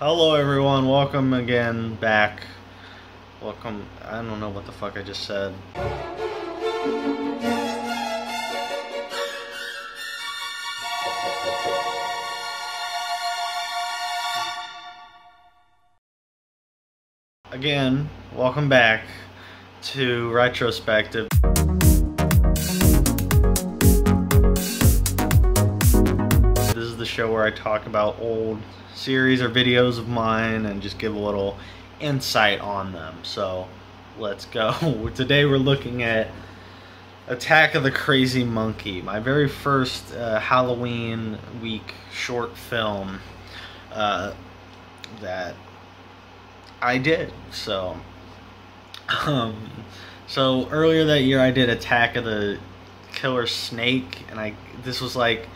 Hello everyone, welcome again back. Welcome, I don't know what the fuck I just said. Again, welcome back to Retrospective. Show where I talk about old series or videos of mine and just give a little insight on them. So let's go. Today we're looking at Attack of the Crazy Monkey, my very first Halloween week short film that I did. So so earlier that year I did Attack of the Killer Snake, and this was like,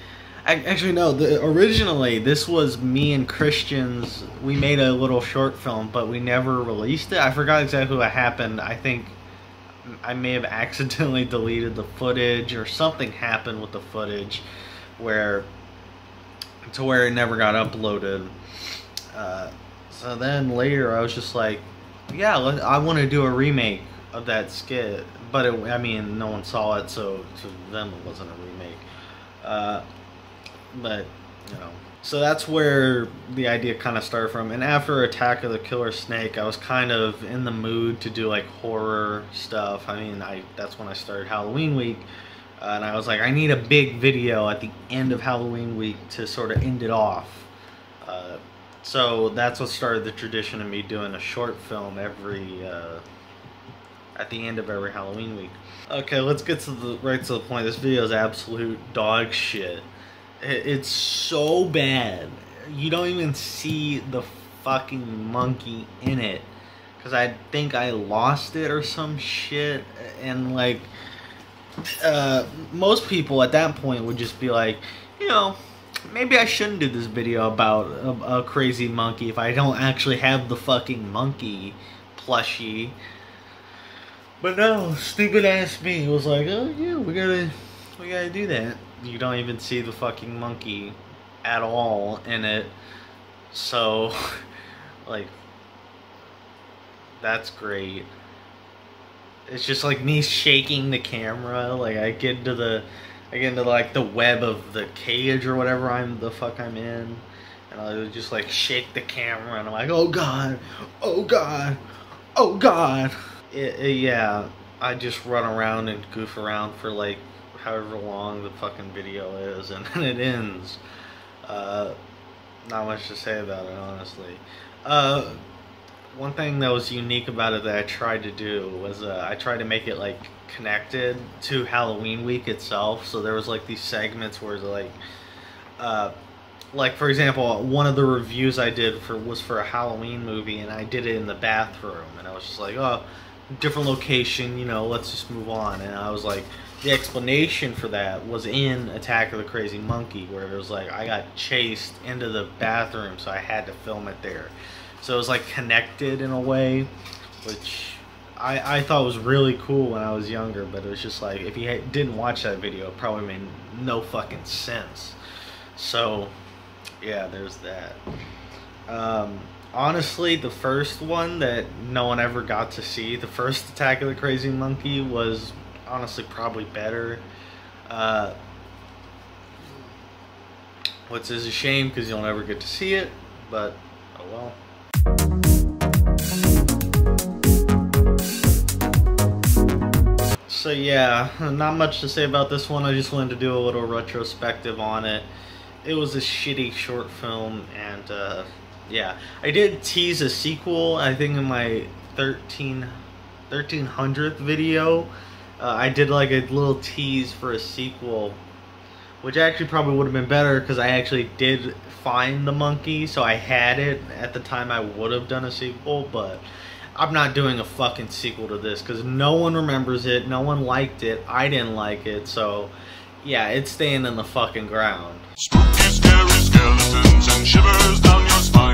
actually, no, originally this was me and Christian's. We made a little short film, but we never released it. I forgot exactly what happened. I think I may have accidentally deleted the footage, or something happened with the footage to where it never got uploaded. So then later I was just like, yeah, I want to do a remake of that skit. But I mean, no one saw it, so to them it wasn't a remake. But, you know, so that's where the idea kind of started from. And after Attack of the Killer Snake, I was kind of in the mood to do like horror stuff. I mean, that's when I started Halloween week, and I was like, I need a big video at the end of Halloween week to sort of end it off. So that's what started the tradition of me doing a short film every at the end of every Halloween week. Okay, let's get right to the point. This video is absolute dog shit. It's so bad. You don't even see the fucking monkey in it, because I think I lost it or some shit. And like, most people at that point would just be like, you know, maybe I shouldn't do this video about a crazy monkey if I don't actually have the fucking monkey plushie. But no, stupid ass me was like, oh yeah, we gotta do that. You don't even see the fucking monkey at all in it, so like, that's great. It's just like me shaking the camera, like I get into like the web of the cage or whatever the fuck I'm in, and I would just like shake the camera, and I'm like, oh god, oh god, oh god. Yeah, I just run around and goof around for like however long the fucking video is, and then it ends. Not much to say about it, honestly. One thing that was unique about it that I tried to do was I tried to make it like connected to Halloween week itself. So there was like these segments where like for example, one of the reviews I did was for a Halloween movie, and I did it in the bathroom, and I was just like, oh, different location, you know, let's just move on. And I was like, the explanation for that was in Attack of the Crazy Monkey, where it was like, I got chased into the bathroom, so I had to film it there. So it was like connected in a way, which I thought was really cool when I was younger. But it was just like, if you didn't watch that video, it probably made no fucking sense. So yeah, there's that. Honestly, the first one that no one ever got to see, the first Attack of the Crazy Monkey, was honestly probably better, which is a shame because you'll never get to see it, but oh well. So yeah, not much to say about this one. I just wanted to do a little retrospective on it. It was a shitty short film, and yeah, I did tease a sequel, I think in my 1300th video. I did like a little tease for a sequel, which actually probably would have been better because I actually did find the monkey, so I had it at the time I would have done a sequel. But I'm not doing a fucking sequel to this because no one remembers it, no one liked it, I didn't like it, so yeah, it's staying in the fucking ground. Spooky, scary skeletons and shivers down your spine.